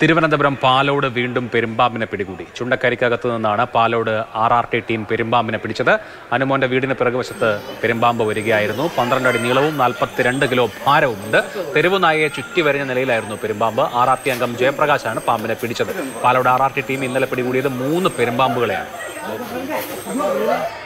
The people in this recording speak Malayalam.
തിരുവനന്തപുരം പാലോട് വീണ്ടും പെരുമ്പാമ്പിനെ പിടികൂടി. ചുണ്ടക്കരിക്കകത്തു നിന്നാണ് പാലോട് RRT ടീം പെരുമ്പാമ്പിനെ പിടിച്ചത്. അനുമോന്റെ വീടിന് പിറകുവശത്ത് പെരുമ്പാമ്പ് വരികയായിരുന്നു. 12 അടി നീളവും 42 കിലോ ഭാരവുമുണ്ട്. തെരുവുനായയെ ചുറ്റി വരഞ്ഞ നിലയിലായിരുന്നു പെരുമ്പാമ്പ്. RRT അംഗം ജയപ്രകാശാണ് പാമ്പിനെ പിടിച്ചത്. പാലോട് RRT ടീം ഇന്നലെ പിടികൂടിയത് 3 പെരുമ്പാമ്പുകളെയാണ്.